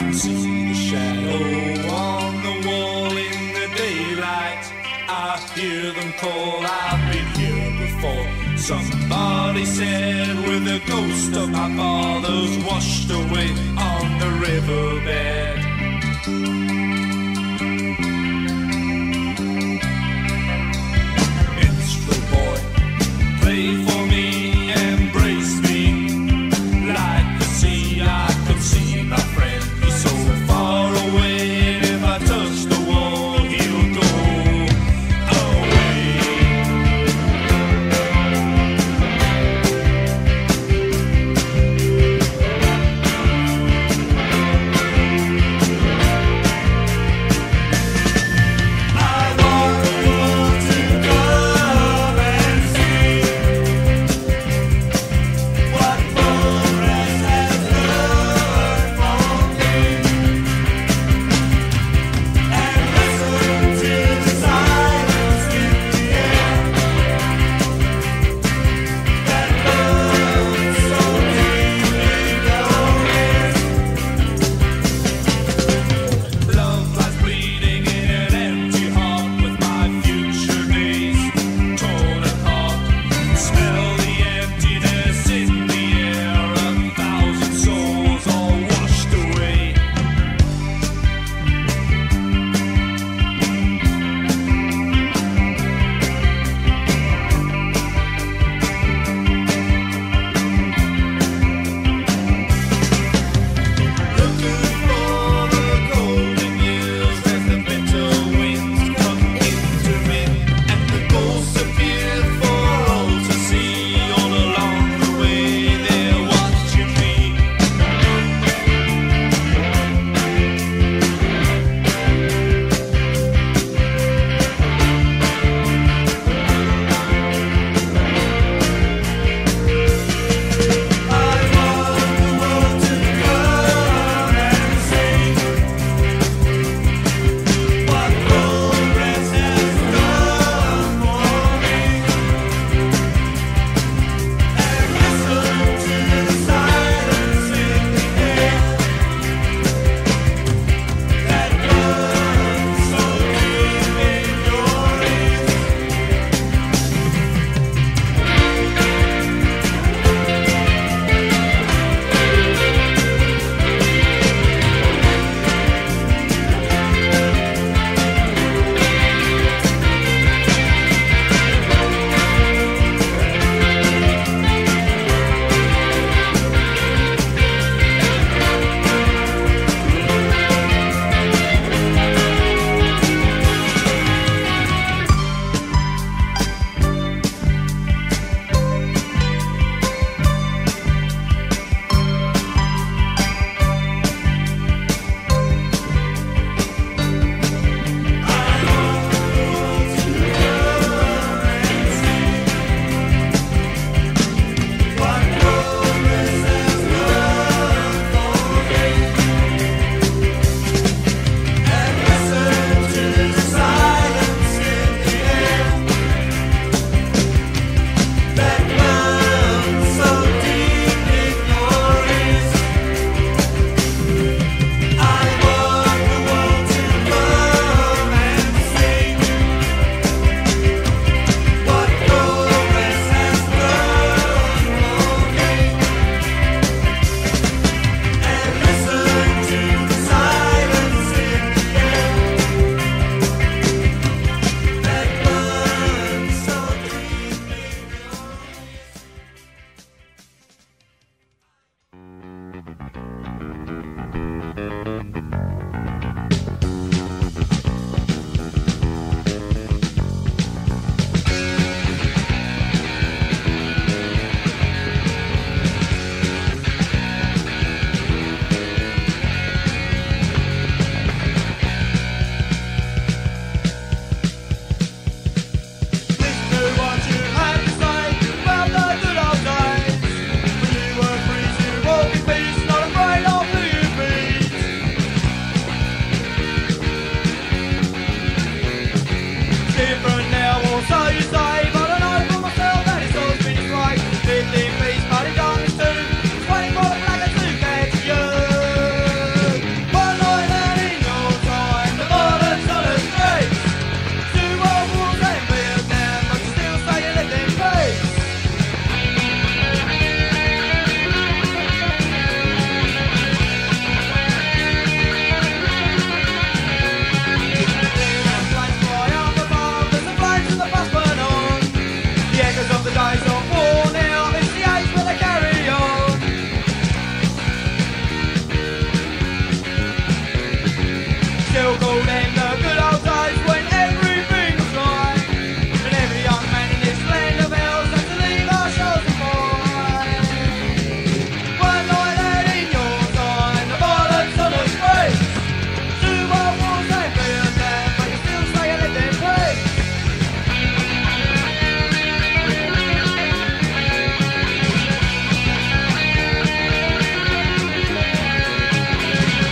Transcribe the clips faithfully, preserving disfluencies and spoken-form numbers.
can see the shadow on the wall in the daylight. I hear them call, I've been here before. Somebody said with the ghost of my father's washed away on the riverbed. Minstrel boy, play for me, embrace me. Like the sea, I could see my friend. He's so far away, and if I touch the wall, he'll go away.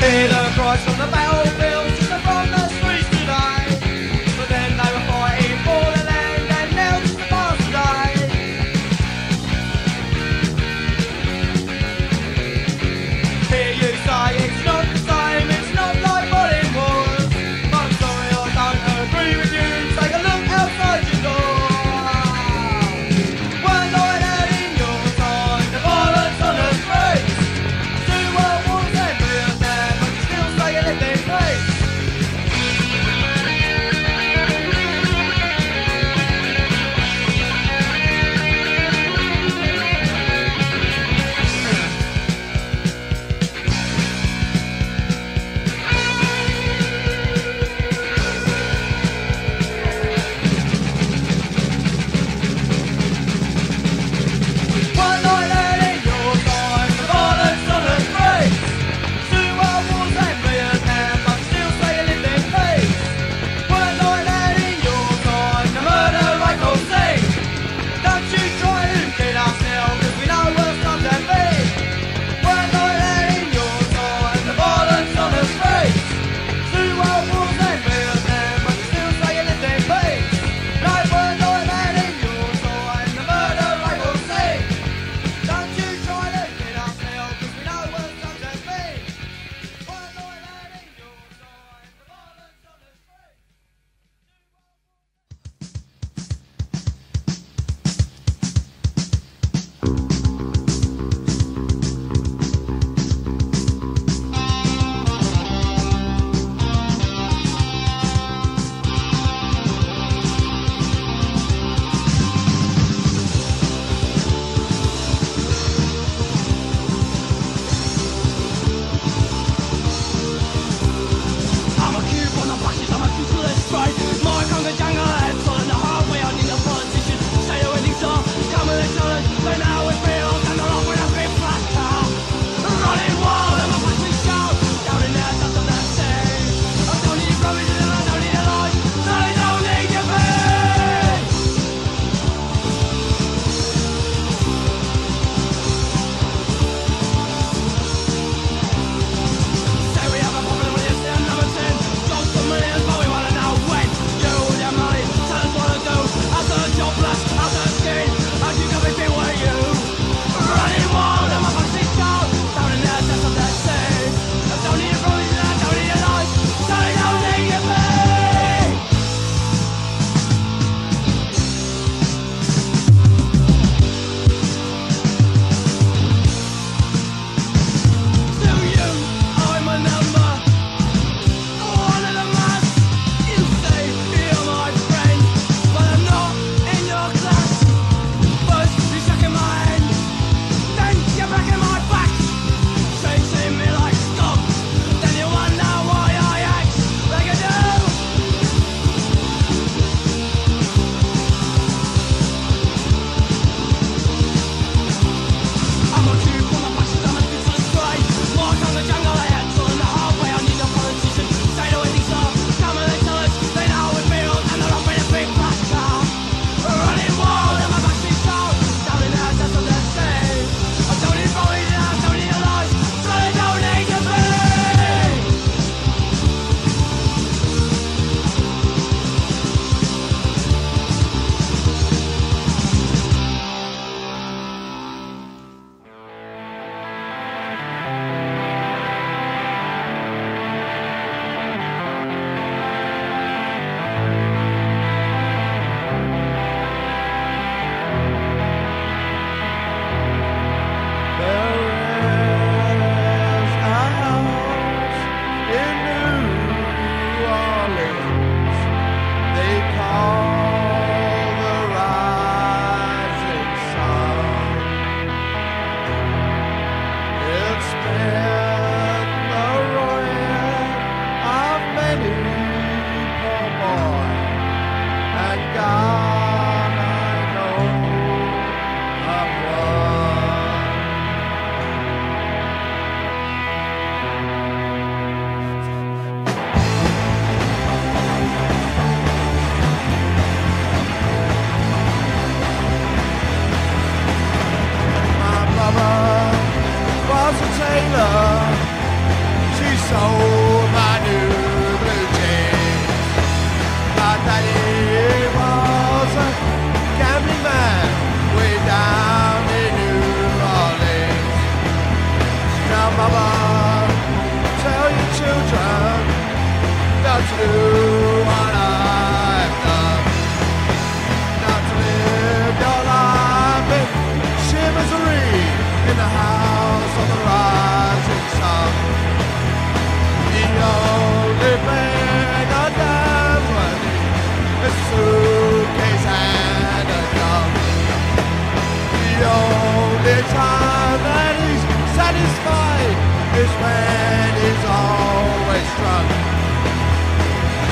hear the cries from the battlefield and from the streets today. But then they were fighting for the land and now just the past today. Hear you say it's not the same, it's not like what it was. But I'm sorry I don't agree with you, take a look outside your door. One night out in your time, the violence on the streets. Two world wars and real. Hey!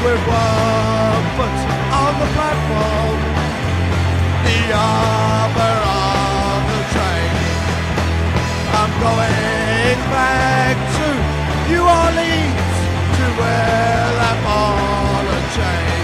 with weapons on the platform, the armor on the train. I'm going back to New Orleans to wear that ball and chain.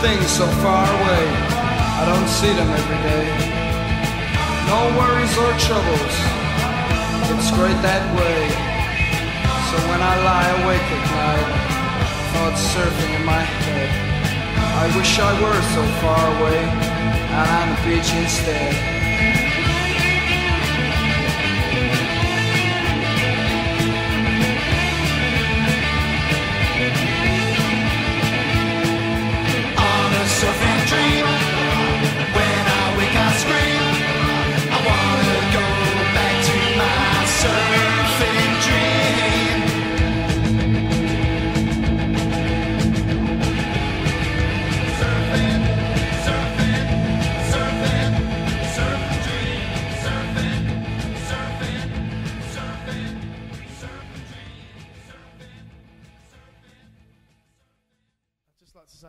Things so far away, I don't see them every day. No worries or troubles, it's great that way. So when I lie awake at night, thoughts surfing in my head, I wish I were so far away, and on the beach instead.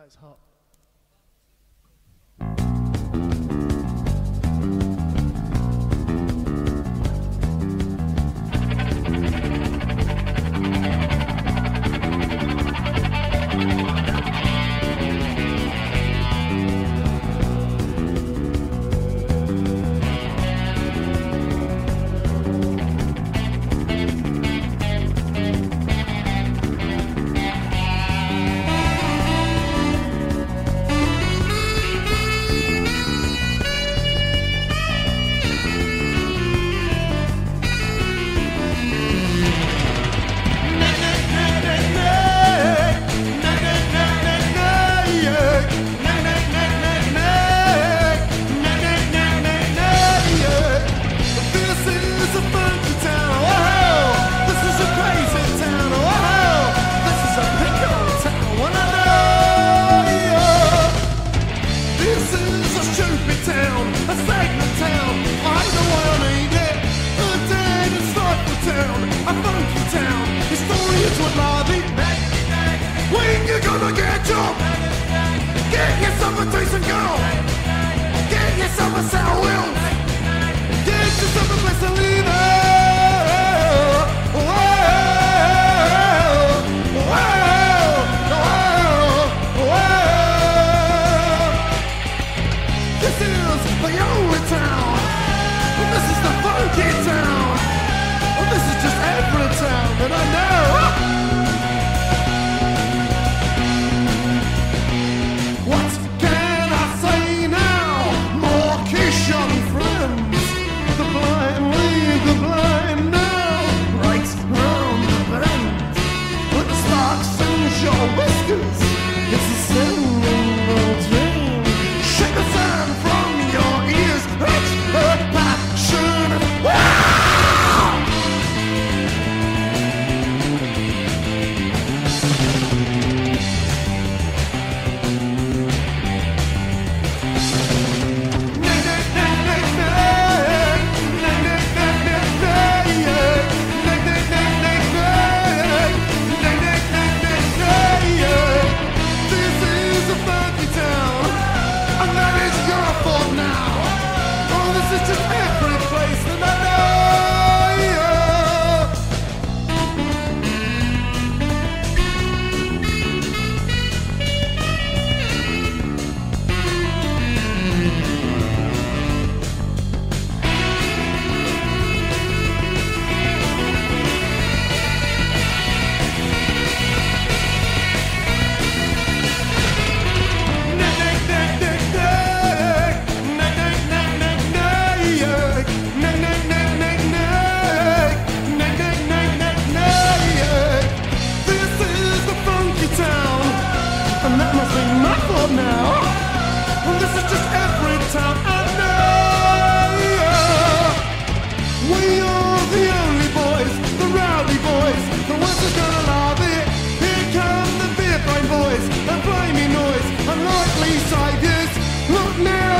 It's hot. This is the only town.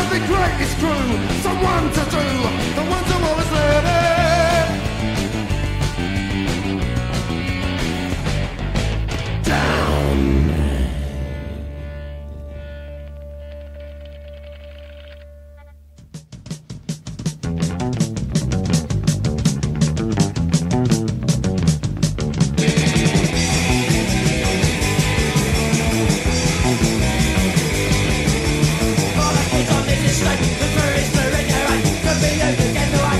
something great is true, someone to do, the ones who always learning. Down. Like the first, the regular, the video, the game, the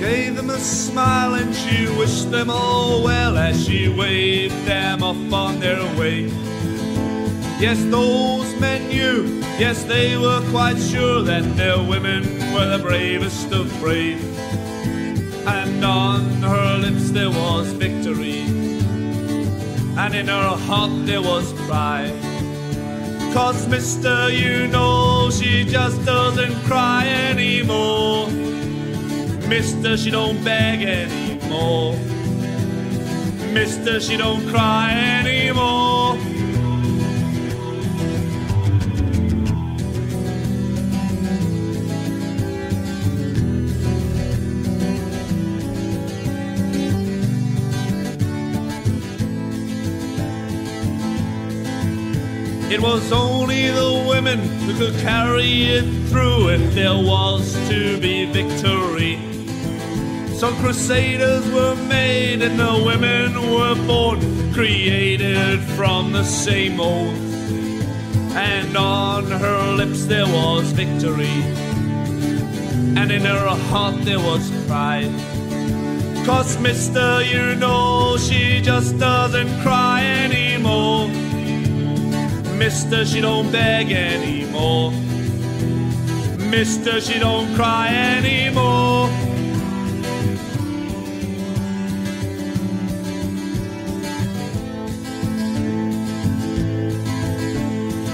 gave them a smile and she wished them all well as she waved them off on their way. Yes, those men knew, yes, they were quite sure that their women were the bravest of brave. And on her lips there was victory, and in her heart there was pride. 'Cause, mister, you know, she just doesn't cry anymore. Mister, she don't beg anymore. Mister, she don't cry anymore. It was only the women who could carry it through if there was to be victory. So crusaders were made and the women were born, created from the same mold. And on her lips there was victory, and in her heart there was pride. 'Cause, mister, you know, she just doesn't cry anymore. Mister, she don't beg anymore. Mister, she don't cry anymore.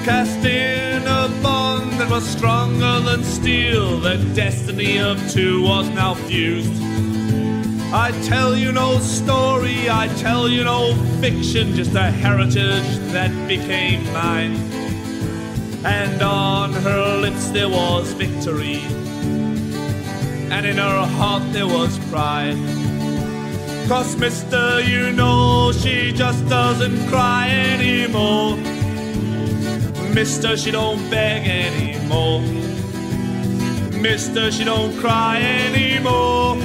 Cast in a bond that was stronger than steel, the destiny of two was now fused. I tell you no story, I tell you no fiction, just a heritage that became mine. And on her lips there was victory, and in her heart there was pride. 'Cause, mister, you know, she just doesn't cry anymore. Mister, she don't beg anymore. Mister, she don't cry anymore.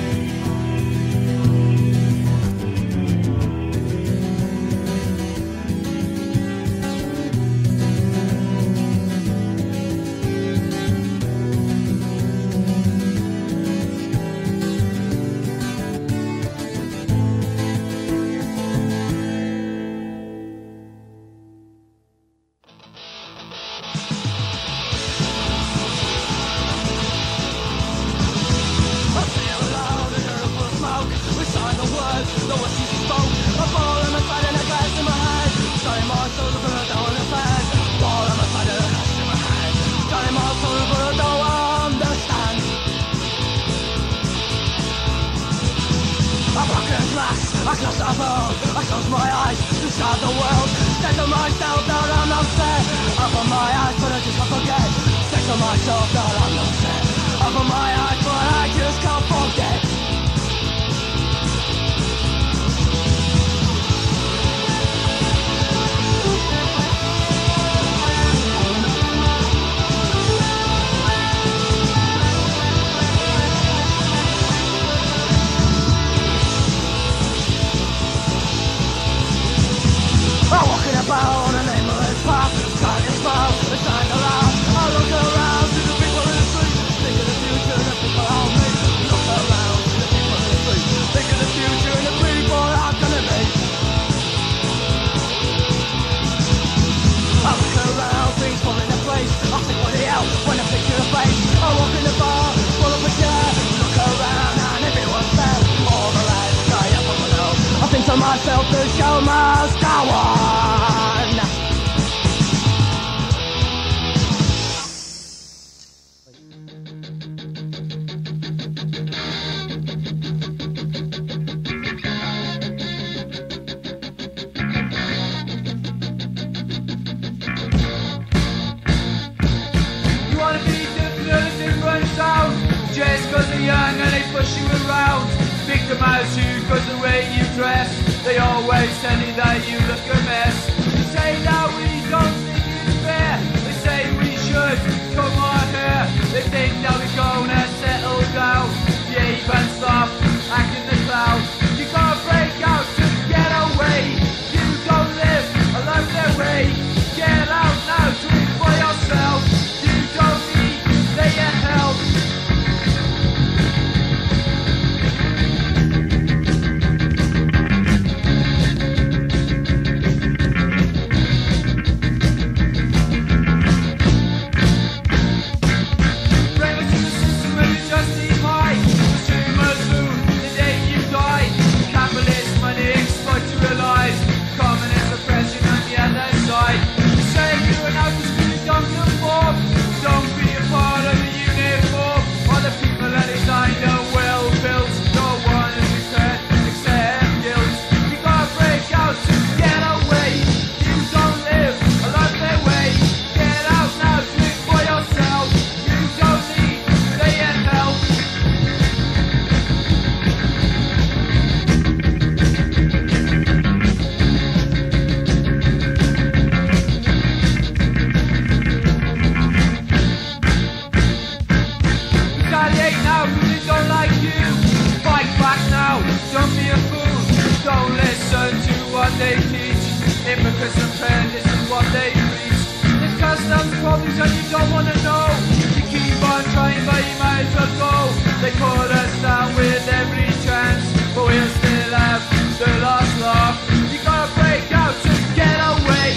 listen to what they teach. Hypocrites and bandits and what they preach. There's customs problems that you don't want to know. If you keep on trying, but you might as well go. They call us down with every chance, but we'll still have the last laugh. You gotta break out, just get away.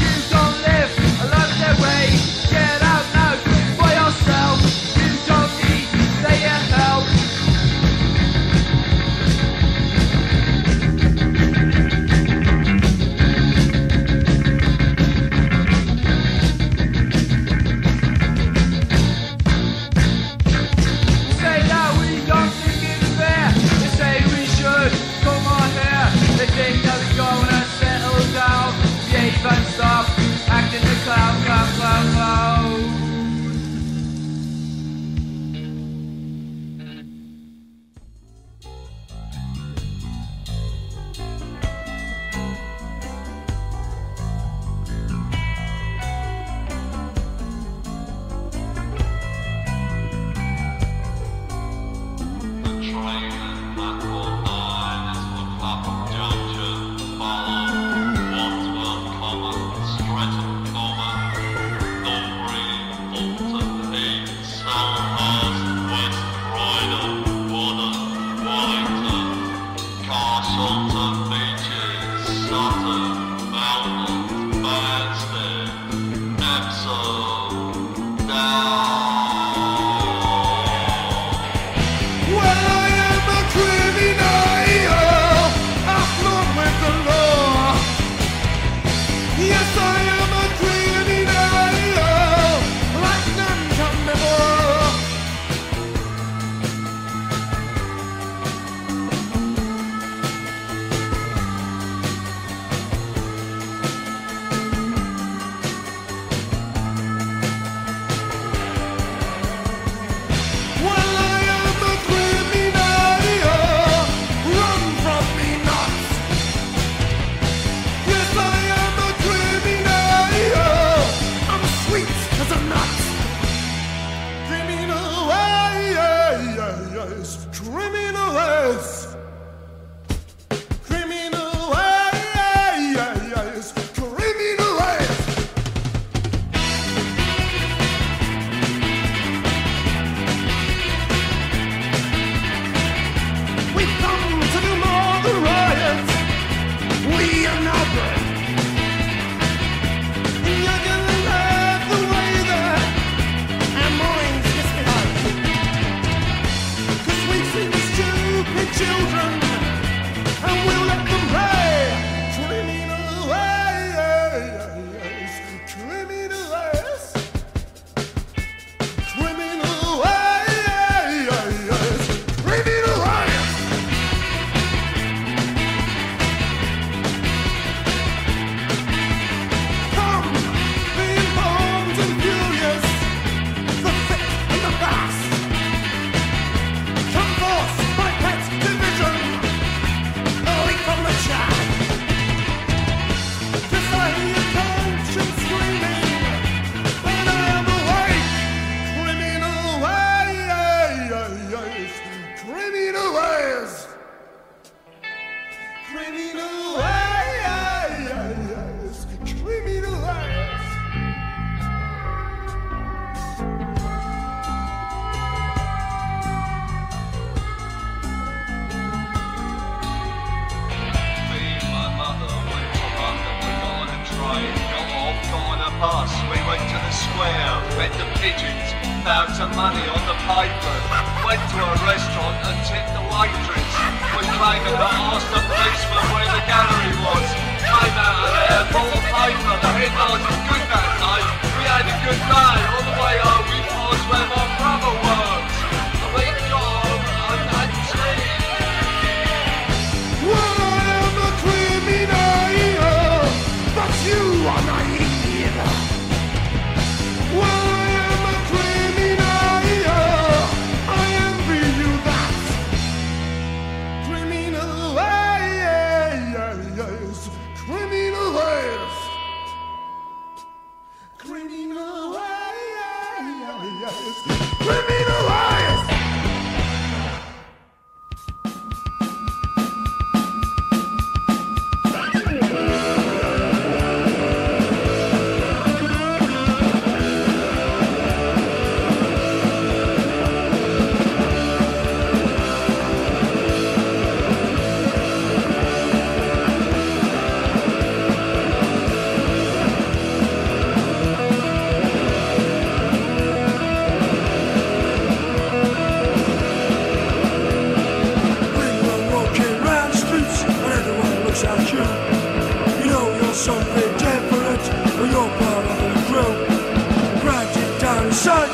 You don't live a lot their way. Get out now, do it for yourself. You don't need their help. sun,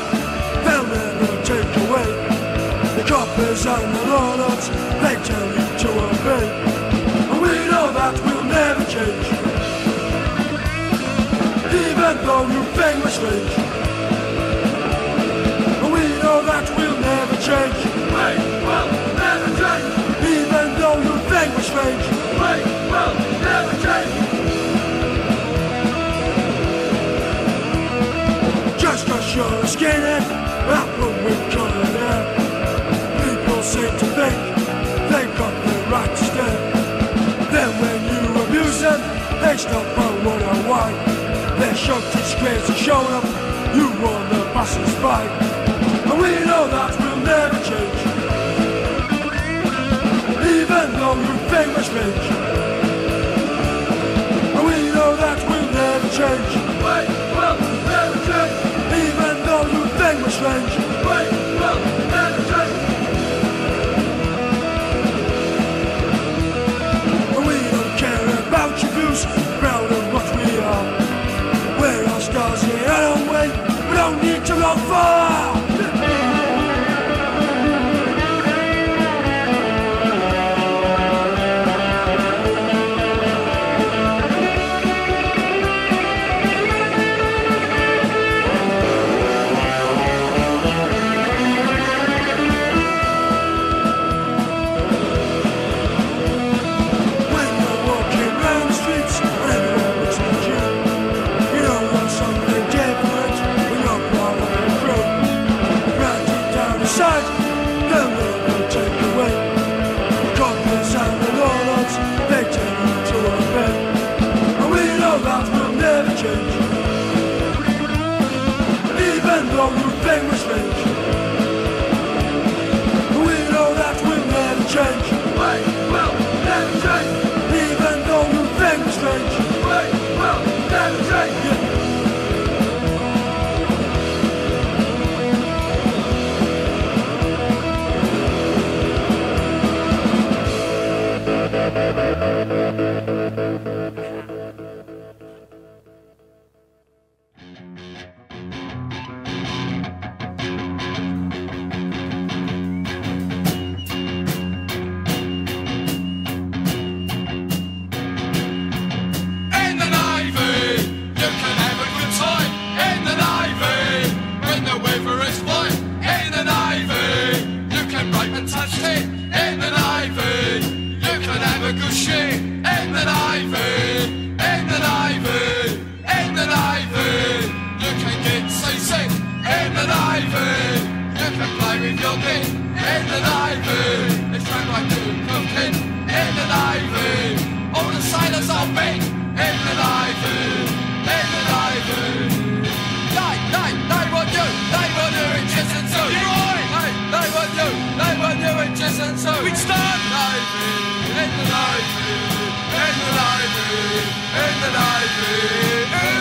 family will take away. The coppers and the lords, they tell you to obey. And we know that we'll never change, even though you think we're strange. And we know that we'll never change. We will never change, even though you think we're strange. We will never change. You're a skinhead, apple with colored hair. People seem to think they've got the right to stay. Then when you abuse them, they stop and wonder why. They're shocked, disgraced, and shown up. You warn the passers by, and we know that we'll never change, even though you think we're strange. And we know that we'll never change. Wait, well, never change. We're strange. We will never change. We don't care about your views, proud of what we are. We're our stars in our own way. We don't need to go far. And the library, and the library, and the library.